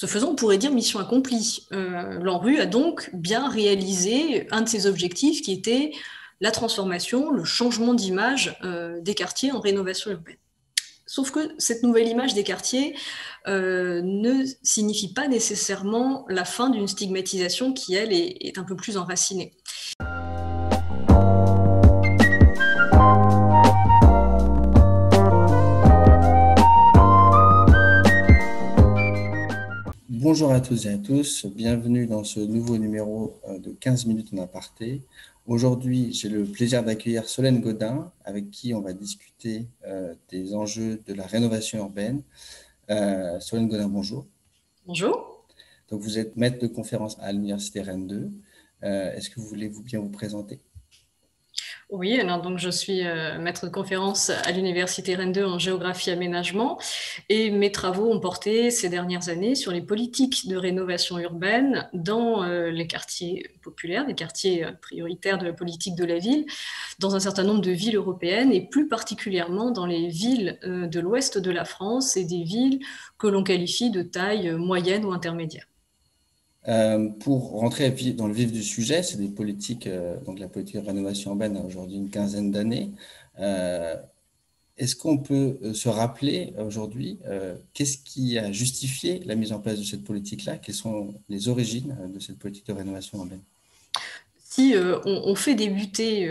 Ce faisant, on pourrait dire mission accomplie. L'ANRU a donc bien réalisé un de ses objectifs qui était la transformation, le changement d'image des quartiers en rénovation urbaine. Sauf que cette nouvelle image des quartiers ne signifie pas nécessairement la fin d'une stigmatisation qui, elle, est un peu plus enracinée. Bonjour à toutes et à tous, bienvenue dans ce nouveau numéro de 15 minutes en aparté. Aujourd'hui, j'ai le plaisir d'accueillir Solène Gaudin, avec qui on va discuter des enjeux de la rénovation urbaine. Solène Gaudin, bonjour. Bonjour. Donc, vous êtes maître de conférence à l'université Rennes 2. Est-ce que vous voulez bien vous présenter? Oui, alors donc je suis maître de conférence à l'université Rennes 2 en géographie aménagement et mes travaux ont porté ces dernières années sur les politiques de rénovation urbaine dans les quartiers populaires, les quartiers prioritaires de la politique de la ville, dans un certain nombre de villes européennes et plus particulièrement dans les villes de l'ouest de la France et des villes que l'on qualifie de taille moyenne ou intermédiaire. Pour rentrer dans le vif du sujet, c'est des politiques, donc la politique de rénovation urbaine a aujourd'hui une quinzaine d'années. Est-ce qu'on peut se rappeler aujourd'hui qu'est-ce qui a justifié la mise en place de cette politique-là? Quelles sont les origines de cette politique de rénovation urbaine? Si on fait débuter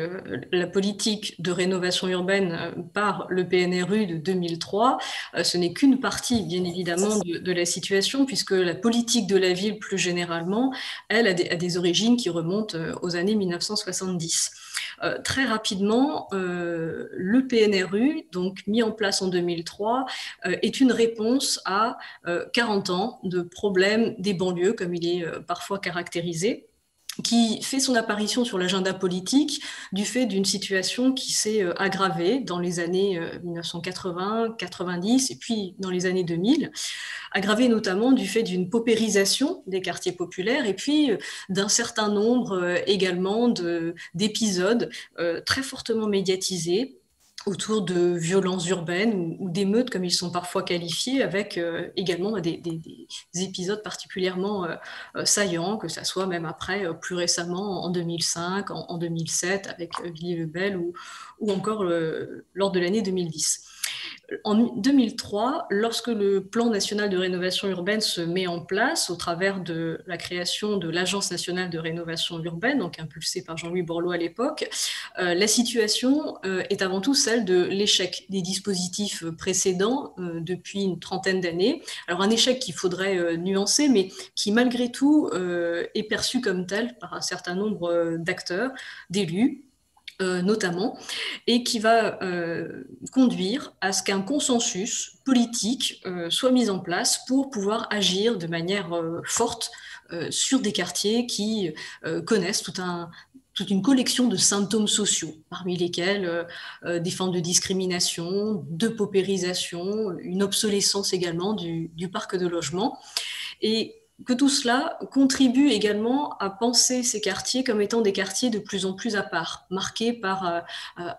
la politique de rénovation urbaine par le PNRU de 2003, ce n'est qu'une partie, bien évidemment, de la situation, puisque la politique de la ville, plus généralement, elle a des origines qui remontent aux années 1970. Très rapidement, le PNRU, donc mis en place en 2003, est une réponse à 40 ans de problèmes des banlieues, comme il est parfois caractérisé, qui fait son apparition sur l'agenda politique du fait d'une situation qui s'est aggravée dans les années 1980, 90 et puis dans les années 2000, aggravée notamment du fait d'une paupérisation des quartiers populaires et puis d'un certain nombre également d'épisodes très fortement médiatisés autour de violences urbaines ou d'émeutes, comme ils sont parfois qualifiés, avec également des épisodes particulièrement saillants, que ça soit même après, plus récemment, en 2005, en 2007, avec Villiers-le-Bel ou encore lors de l'année 2010. En 2003, lorsque le plan national de rénovation urbaine se met en place au travers de la création de l'Agence nationale de rénovation urbaine, donc impulsée par Jean-Louis Borloo à l'époque, la situation est avant tout celle de l'échec des dispositifs précédents depuis une trentaine d'années. Alors un échec qu'il faudrait nuancer, mais qui malgré tout est perçu comme tel par un certain nombre d'acteurs, d'élus, notamment, et qui va conduire à ce qu'un consensus politique soit mis en place pour pouvoir agir de manière forte sur des quartiers qui connaissent toute une collection de symptômes sociaux, parmi lesquels des formes de discrimination, de paupérisation, une obsolescence également du parc de logement, et que tout cela contribue également à penser ces quartiers comme étant des quartiers de plus en plus à part, marqués par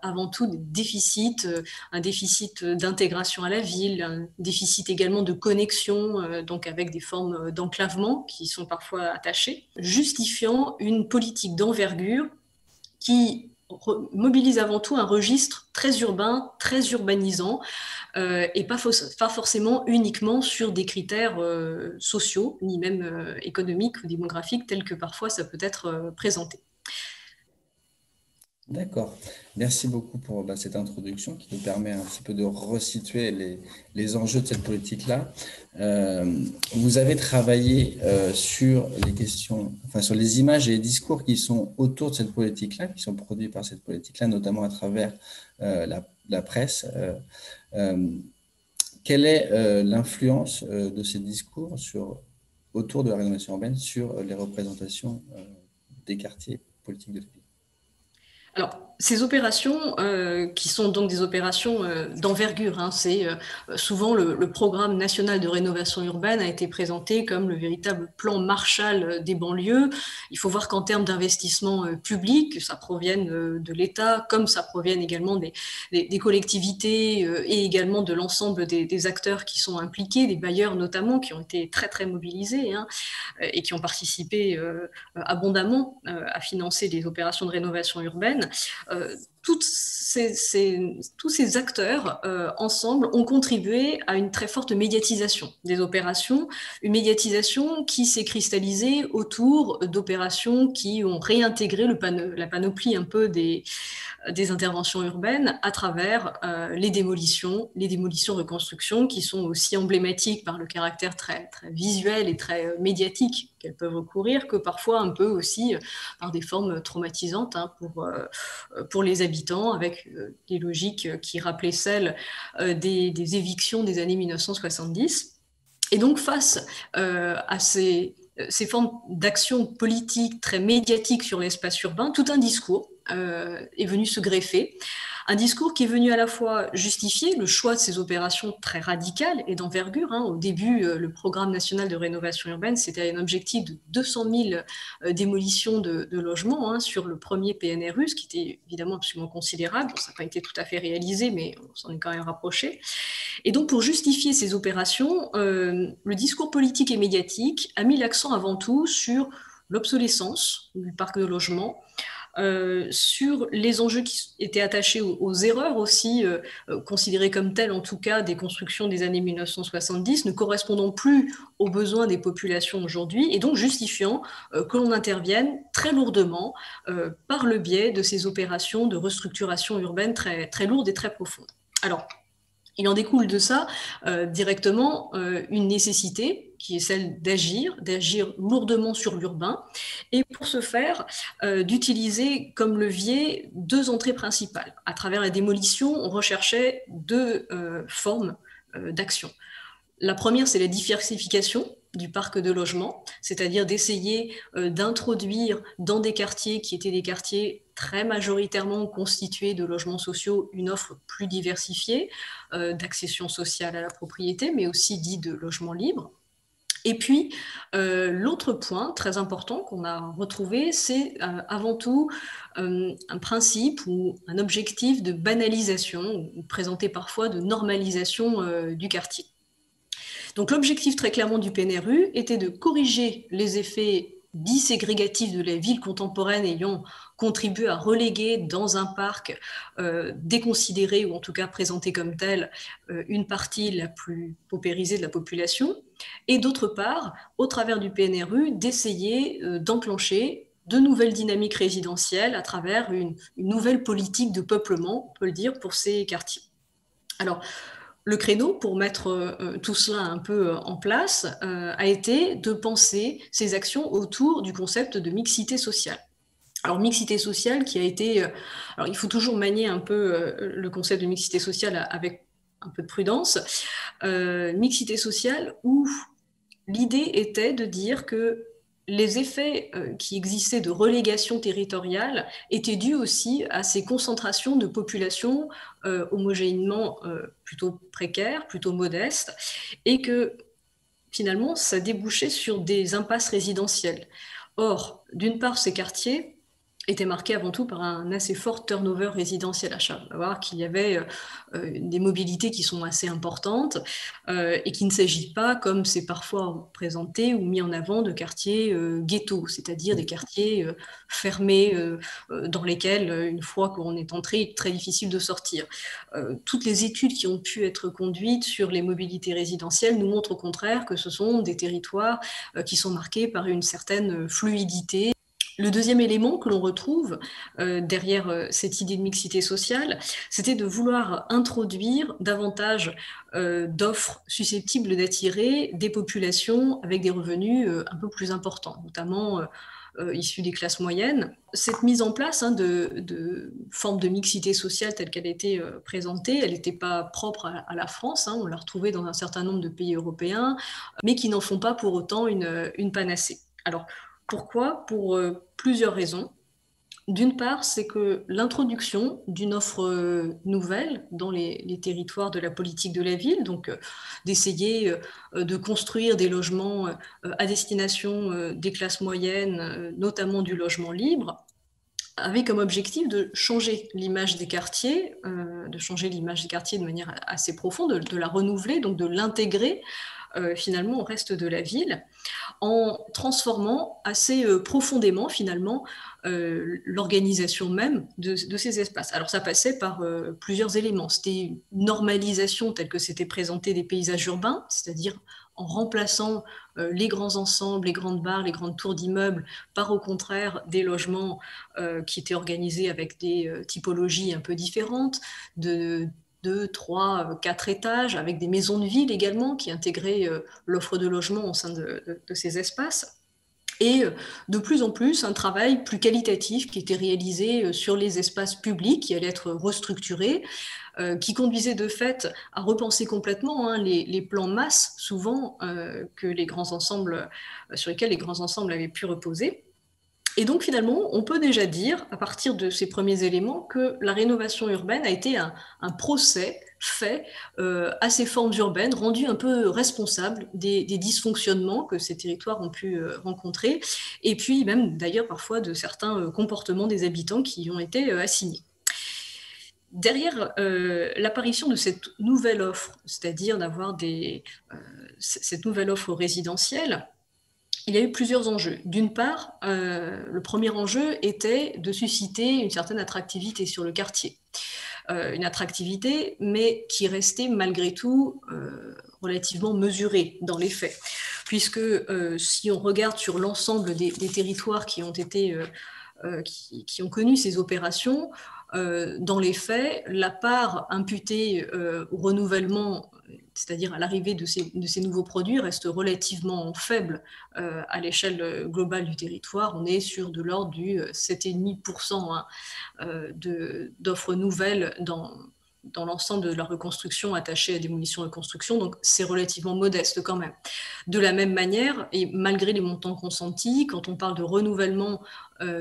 avant tout des déficits, un déficit d'intégration à la ville, un déficit également de connexion, donc avec des formes d'enclavement qui sont parfois attachées, justifiant une politique d'envergure qui mobilise avant tout un registre très urbain, très urbanisant, et pas forcément uniquement sur des critères sociaux, ni même économiques ou démographiques, tels que parfois ça peut être présenté. D'accord. Merci beaucoup pour cette introduction qui nous permet un petit peu de resituer les enjeux de cette politique-là. Vous avez travaillé sur les questions, enfin sur les images et les discours qui sont autour de cette politique-là, qui sont produits par cette politique-là, notamment à travers la presse. Quelle est l'influence de ces discours autour de la rénovation urbaine sur les représentations des quartiers politiques de la ville? Alors, ces opérations, qui sont donc des opérations d'envergure, hein, c'est souvent le programme national de rénovation urbaine a été présenté comme le véritable plan Marshall des banlieues. Il faut voir qu'en termes d'investissement public, ça provienne de l'État, comme ça provienne également des collectivités et également de l'ensemble des acteurs qui sont impliqués, des bailleurs notamment, qui ont été très très mobilisés, hein, et qui ont participé abondamment à financer des opérations de rénovation urbaine. Tous ces acteurs ensemble ont contribué à une très forte médiatisation des opérations, une médiatisation qui s'est cristallisée autour d'opérations qui ont réintégré la panoplie un peu des interventions urbaines à travers les démolitions-reconstructions qui sont aussi emblématiques par le caractère très, très visuel et très médiatique qu'elles peuvent recourir, que parfois un peu aussi par des formes traumatisantes, hein, pour les habitants, avec des logiques qui rappelaient celles des évictions des années 1970. Et donc, face à ces formes d'action politique très médiatique sur l'espace urbain, tout un discours est venu se greffer. Un discours qui est venu à la fois justifier le choix de ces opérations très radicales et d'envergure. Au début, le programme national de rénovation urbaine, c'était un objectif de 200 000 démolitions de logements sur le premier PNRU, ce qui était évidemment absolument considérable. Ça n'a pas été tout à fait réalisé, mais on s'en est quand même rapproché. Et donc, pour justifier ces opérations, le discours politique et médiatique a mis l'accent avant tout sur l'obsolescence du parc de logements, sur les enjeux qui étaient attachés aux erreurs aussi, considérées comme telles en tout cas des constructions des années 1970, ne correspondant plus aux besoins des populations aujourd'hui et donc justifiant que l'on intervienne très lourdement par le biais de ces opérations de restructuration urbaine très, très lourdes et très profondes. Alors, il en découle de ça directement une nécessité qui est celle d'agir lourdement sur l'urbain, et pour ce faire, d'utiliser comme levier deux entrées principales. À travers la démolition, on recherchait deux formes d'action. La première, c'est la diversification du parc de logement, c'est-à-dire d'essayer d'introduire dans des quartiers qui étaient des quartiers très majoritairement constitués de logements sociaux, une offre plus diversifiée d'accession sociale à la propriété, mais aussi dite de logement libre. Et puis, l'autre point très important qu'on a retrouvé, c'est avant tout un principe ou un objectif de banalisation, ou présenté parfois de normalisation du quartier. Donc, l'objectif très clairement du PNRU était de corriger les effets disségrégatifs de la ville contemporaine ayant contribué à reléguer dans un parc déconsidéré ou en tout cas présenté comme tel une partie la plus paupérisée de la population, et d'autre part, au travers du PNRU, d'essayer d'enclencher de nouvelles dynamiques résidentielles à travers une nouvelle politique de peuplement, on peut le dire, pour ces quartiers. Alors, le créneau pour mettre tout cela un peu en place a été de penser ces actions autour du concept de mixité sociale. Alors, mixité sociale qui a été... Alors, il faut toujours manier un peu le concept de mixité sociale avec un peu de prudence. Mixité sociale où l'idée était de dire que les effets qui existaient de relégation territoriale étaient dus aussi à ces concentrations de populations homogénément plutôt précaires, plutôt modestes, et que finalement ça débouchait sur des impasses résidentielles. Or, d'une part, ces quartiers était marqué avant tout par un assez fort turnover résidentiel. On va voir qu'il y avait des mobilités qui sont assez importantes et qu'il ne s'agit pas, comme c'est parfois présenté ou mis en avant, de quartiers ghettos, c'est-à-dire des quartiers fermés dans lesquels, une fois qu'on est entré, il est très difficile de sortir. Toutes les études qui ont pu être conduites sur les mobilités résidentielles nous montrent au contraire que ce sont des territoires qui sont marqués par une certaine fluidité. Le deuxième élément que l'on retrouve derrière cette idée de mixité sociale, c'était de vouloir introduire davantage d'offres susceptibles d'attirer des populations avec des revenus un peu plus importants, notamment issus des classes moyennes. Cette mise en place de forme de mixité sociale telle qu'elle a été présentée, elle n'était pas propre à la France, on l'a retrouvée dans un certain nombre de pays européens, mais qui n'en font pas pour autant une panacée. Alors, pourquoi ? Pour plusieurs raisons. D'une part, c'est que l'introduction d'une offre nouvelle dans les territoires de la politique de la ville, donc d'essayer de construire des logements à destination des classes moyennes, notamment du logement libre, avec comme objectif de changer l'image des quartiers, de manière assez profonde, de la renouveler, donc de l'intégrer finalement au reste de la ville, en transformant assez profondément finalement l'organisation même de ces espaces. Alors ça passait par plusieurs éléments. C'était une normalisation telle que c'était présenté des paysages urbains, c'est-à-dire en remplaçant les grands ensembles, les grandes barres, les grandes tours d'immeubles par au contraire des logements qui étaient organisés avec des typologies un peu différentes, de 2, 3, 4 étages, avec des maisons de ville également qui intégraient l'offre de logement au sein de ces espaces. Et de plus en plus, un travail plus qualitatif qui était réalisé sur les espaces publics, qui allait être restructuré, qui conduisait de fait à repenser complètement les plans masse, souvent que les grands ensembles, sur lesquels les grands ensembles avaient pu reposer. Et donc finalement, on peut déjà dire, à partir de ces premiers éléments, que la rénovation urbaine a été un procès fait à ces formes urbaines, rendues un peu responsables des dysfonctionnements que ces territoires ont pu rencontrer, et puis même d'ailleurs parfois de certains comportements des habitants qui y ont été assignés. Derrière l'apparition de cette nouvelle offre, c'est-à-dire d'avoir cette nouvelle offre résidentielle, il y a eu plusieurs enjeux. D'une part, le premier enjeu était de susciter une certaine attractivité sur le quartier. Une attractivité, mais qui restait malgré tout relativement mesurée dans les faits. Puisque si on regarde sur l'ensemble des territoires qui ont été, qui ont connu ces opérations, dans les faits, la part imputée au renouvellement, c'est-à-dire à l'arrivée de ces nouveaux produits, reste relativement faible à l'échelle globale du territoire. On est sur de l'ordre du 7,5% d'offres nouvelles dans l'ensemble de la reconstruction attachée à démolition-reconstruction, donc c'est relativement modeste quand même. De la même manière, et malgré les montants consentis, quand on parle de renouvellement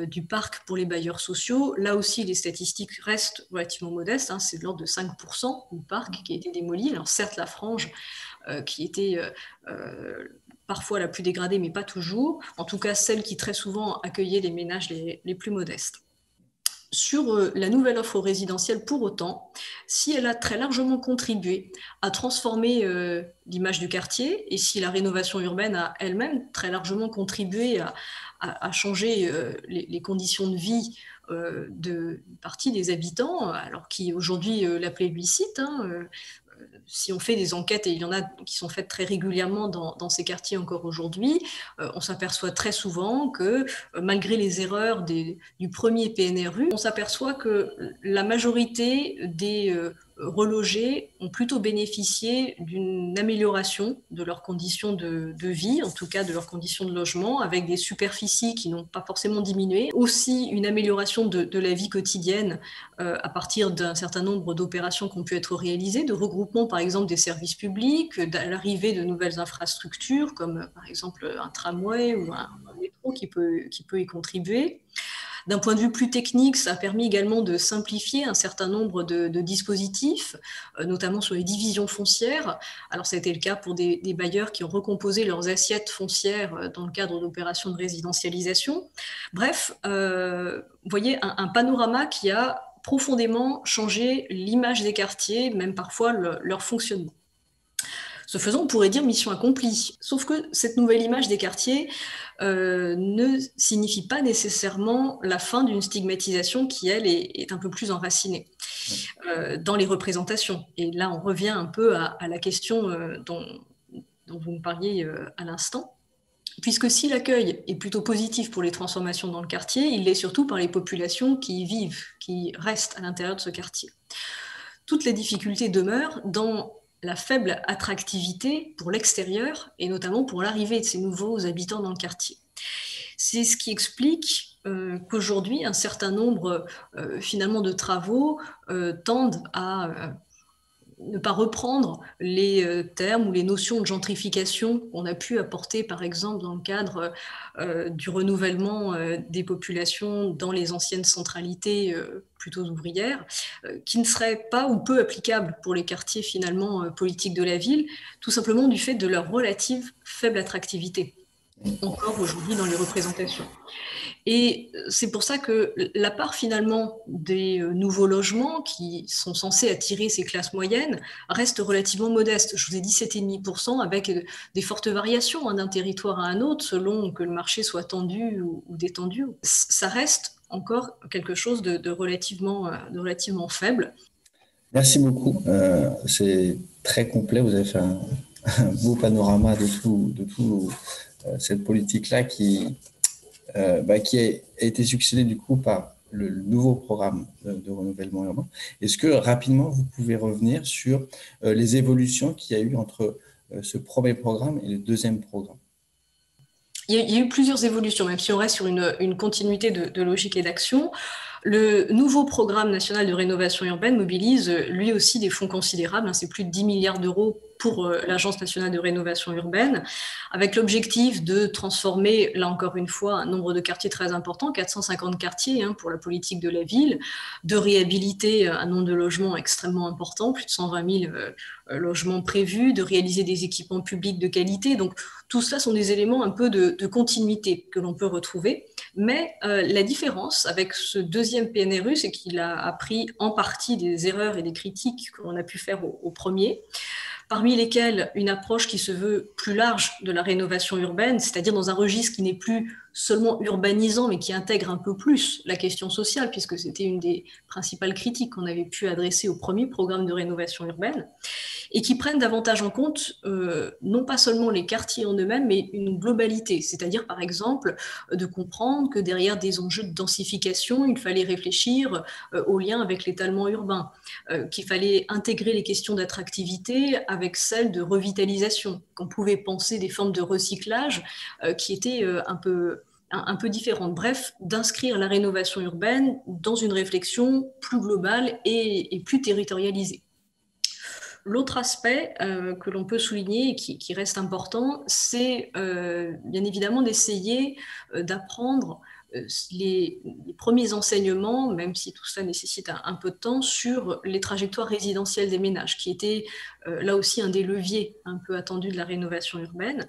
du parc pour les bailleurs sociaux, là aussi les statistiques restent relativement modestes, c'est de l'ordre de 5% du parc qui a été démoli. Alors certes, la frange qui était parfois la plus dégradée, mais pas toujours, en tout cas celle qui très souvent accueillait les ménages les plus modestes. Sur la nouvelle offre résidentielle, pour autant, si elle a très largement contribué à transformer l'image du quartier, et si la rénovation urbaine a elle-même très largement contribué à changer les conditions de vie d'une partie des habitants, alors qui aujourd'hui l'appelaient plébiscite, si on fait des enquêtes, et il y en a qui sont faites très régulièrement dans ces quartiers encore aujourd'hui, on s'aperçoit très souvent que, malgré les erreurs du premier PNRU, on s'aperçoit que la majorité des relogés ont plutôt bénéficié d'une amélioration de leurs conditions de vie, en tout cas de leurs conditions de logement, avec des superficies qui n'ont pas forcément diminué. Aussi une amélioration de la vie quotidienne à partir d'un certain nombre d'opérations qui ont pu être réalisées, de regroupement par exemple des services publics, l'arrivée de nouvelles infrastructures comme par exemple un tramway ou un métro qui peut y contribuer. D'un point de vue plus technique, ça a permis également de simplifier un certain nombre de dispositifs, notamment sur les divisions foncières. Alors, ça a été le cas pour des bailleurs qui ont recomposé leurs assiettes foncières dans le cadre d'opérations de résidentialisation. Bref, vous voyez un panorama qui a profondément changé l'image des quartiers, même parfois leur fonctionnement. Ce faisant, on pourrait dire mission accomplie. Sauf que cette nouvelle image des quartiers ne signifie pas nécessairement la fin d'une stigmatisation qui, elle, est un peu plus enracinée dans les représentations. Et là, on revient un peu à la question dont vous me parliez à l'instant. Puisque si l'accueil est plutôt positif pour les transformations dans le quartier, il l'est surtout par les populations qui y vivent, qui restent à l'intérieur de ce quartier. Toutes les difficultés demeurent dans la faible attractivité pour l'extérieur et notamment pour l'arrivée de ces nouveaux habitants dans le quartier. C'est ce qui explique qu'aujourd'hui, un certain nombre finalement de travaux tendent à ne pas reprendre les termes ou les notions de gentrification qu'on a pu apporter, par exemple, dans le cadre du renouvellement des populations dans les anciennes centralités plutôt ouvrières, qui ne seraient pas ou peu applicables pour les quartiers finalement politiques de la ville, tout simplement du fait de leur relative faible attractivité, encore aujourd'hui dans les représentations. Et c'est pour ça que la part finalement des nouveaux logements qui sont censés attirer ces classes moyennes reste relativement modeste. Je vous ai dit 7,5% avec des fortes variations d'un territoire à un autre selon que le marché soit tendu ou détendu. Ça reste encore quelque chose de relativement faible. Merci beaucoup. C'est très complet. Vous avez fait un beau panorama de tout cette politique-là qui a été succédée du coup par le nouveau programme de renouvellement urbain. Est-ce que rapidement vous pouvez revenir sur les évolutions qu'il y a eu entre ce premier programme et le deuxième programme? Il y a eu plusieurs évolutions, même si on reste sur une continuité de logique et d'action. Le nouveau programme national de rénovation urbaine mobilise lui aussi des fonds considérables, c'est plus de 10 milliards d'euros pour l'Agence nationale de rénovation urbaine, avec l'objectif de transformer, là encore une fois, un nombre de quartiers très important, 450 quartiers pour la politique de la ville, de réhabiliter un nombre de logements extrêmement important, plus de 120 000 logements prévus, de réaliser des équipements publics de qualité. Donc, tout cela sont des éléments un peu de continuité que l'on peut retrouver. Mais la différence avec ce deuxième PNRU, c'est qu'il a appris en partie des erreurs et des critiques qu'on a pu faire au premier, parmi lesquelles une approche qui se veut plus large de la rénovation urbaine, c'est-à-dire dans un registre qui n'est plus seulement urbanisant, mais qui intègre un peu plus la question sociale, puisque c'était une des principales critiques qu'on avait pu adresser au premier programme de rénovation urbaine, et qui prennent davantage en compte non pas seulement les quartiers en eux-mêmes, mais une globalité, c'est-à-dire par exemple de comprendre que derrière des enjeux de densification, il fallait réfléchir aux liens avec l'étalement urbain, qu'il fallait intégrer les questions d'attractivité avec celles de revitalisation, qu'on pouvait penser des formes de recyclage qui étaient un peu différentes. Bref, d'inscrire la rénovation urbaine dans une réflexion plus globale et plus territorialisée. L'autre aspect que l'on peut souligner et qui reste important, c'est bien évidemment d'essayer d'apprendre les premiers enseignements, même si tout ça nécessite un peu de temps, sur les trajectoires résidentielles des ménages, qui était là aussi un des leviers un peu attendus de la rénovation urbaine.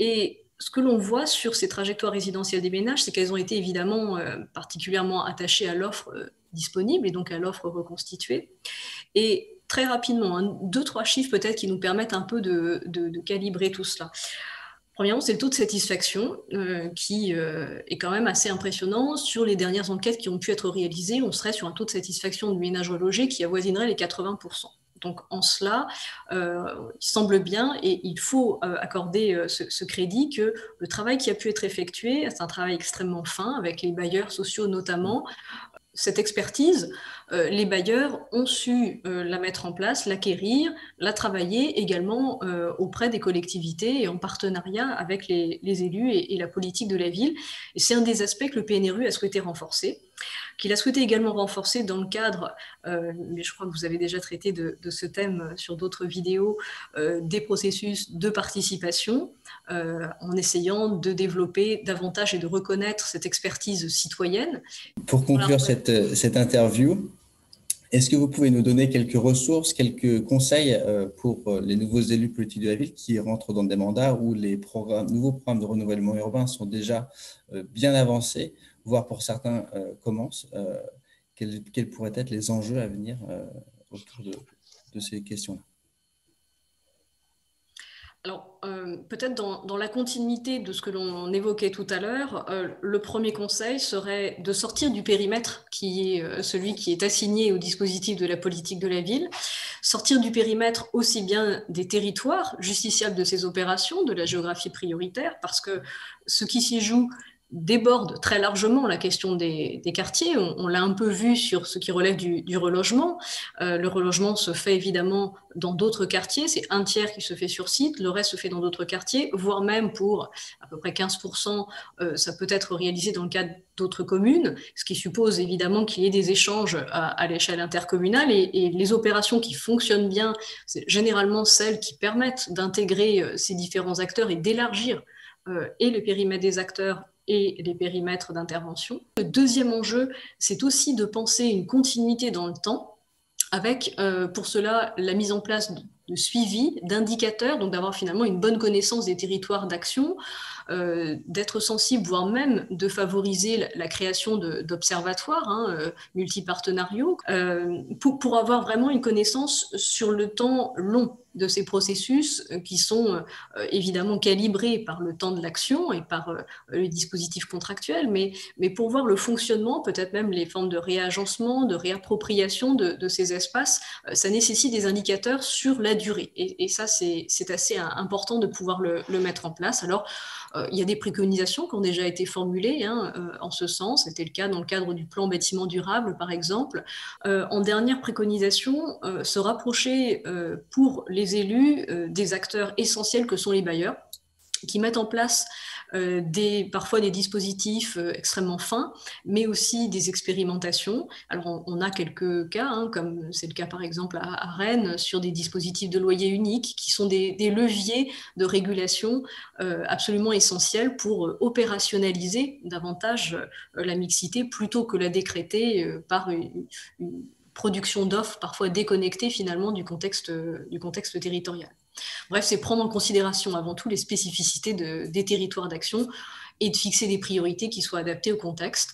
Et ce que l'on voit sur ces trajectoires résidentielles des ménages, c'est qu'elles ont été évidemment particulièrement attachées à l'offre disponible et donc à l'offre reconstituée. Et très rapidement, 2-3 chiffres peut-être qui nous permettent un peu de calibrer tout cela. Premièrement, c'est le taux de satisfaction qui est quand même assez impressionnant. Sur les dernières enquêtes qui ont pu être réalisées, on serait sur un taux de satisfaction du ménage relogé qui avoisinerait les 80%. Donc en cela, il semble bien et il faut accorder ce crédit que le travail qui a pu être effectué, c'est un travail extrêmement fin avec les bailleurs sociaux notamment. Cette expertise, les bailleurs ont su la mettre en place, l'acquérir, la travailler également auprès des collectivités et en partenariat avec les élus et la politique de la ville. Et c'est un des aspects que le PNRU a souhaité renforcer, qu'il a souhaité également renforcer dans le cadre, mais je crois que vous avez déjà traité de ce thème sur d'autres vidéos, des processus de participation, en essayant de développer davantage et de reconnaître cette expertise citoyenne. Pour conclure cette interview, est-ce que vous pouvez nous donner quelques ressources, quelques conseils pour les nouveaux élus politiques de la ville qui rentrent dans des mandats où les nouveaux programmes de renouvellement urbain sont déjà bien avancés, voire pour certains commencent? Quels pourraient être les enjeux à venir autour de ces questions-là? Alors, peut-être dans la continuité de ce que l'on évoquait tout à l'heure, le premier conseil serait de sortir du périmètre qui est celui qui est assigné au dispositif de la politique de la ville, sortir du périmètre aussi bien des territoires justiciables de ces opérations, de la géographie prioritaire, parce que ce qui s'y joue déborde très largement la question des quartiers. On l'a un peu vu sur ce qui relève du relogement. Le relogement se fait évidemment dans d'autres quartiers. C'est un tiers qui se fait sur site, le reste se fait dans d'autres quartiers, voire même pour à peu près 15%, ça peut être réalisé dans le cadre d'autres communes, ce qui suppose évidemment qu'il y ait des échanges à l'échelle intercommunale. Et les opérations qui fonctionnent bien, c'est généralement celles qui permettent d'intégrer ces différents acteurs et d'élargir et le périmètre des acteurs et les périmètres d'intervention. Le deuxième enjeu, c'est aussi de penser une continuité dans le temps, avec pour cela la mise en place de suivi, d'indicateurs, donc d'avoir finalement une bonne connaissance des territoires d'action, d'être sensible, voire même de favoriser la création d'observatoires multipartenariaux, pour avoir vraiment une connaissance sur le temps long de ces processus qui sont évidemment calibrés par le temps de l'action et par le dispositif contractuel, mais pour voir le fonctionnement, peut-être même les formes de réagencement, de réappropriation de ces espaces, ça nécessite des indicateurs sur la durée. Et ça, c'est assez important de pouvoir le mettre en place. Alors, il y a des préconisations qui ont déjà été formulées en ce sens. C'était le cas dans le cadre du plan bâtiment durable, par exemple. En dernière préconisation, se rapprocher pour les élus des acteurs essentiels que sont les bailleurs, qui mettent en place parfois des dispositifs extrêmement fins, mais aussi des expérimentations. Alors, on a quelques cas, comme c'est le cas par exemple à Rennes, sur des dispositifs de loyer unique, qui sont des leviers de régulation absolument essentiels pour opérationnaliser davantage la mixité, plutôt que la décréter par une production d'offres parfois déconnectée finalement du contexte territorial. Bref, c'est prendre en considération avant tout les spécificités des territoires d'action et de fixer des priorités qui soient adaptées au contexte.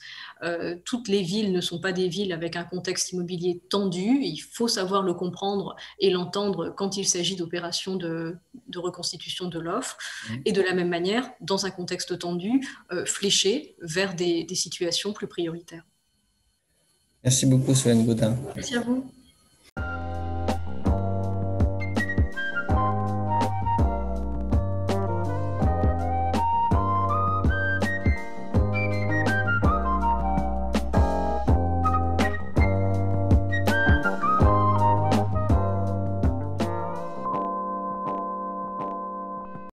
Toutes les villes ne sont pas des villes avec un contexte immobilier tendu. Il faut savoir le comprendre et l'entendre quand il s'agit d'opérations de reconstitution de l'offre. Et de la même manière, dans un contexte tendu, flécher vers des situations plus prioritaires. Merci beaucoup, Solène Gaudin. Merci à vous.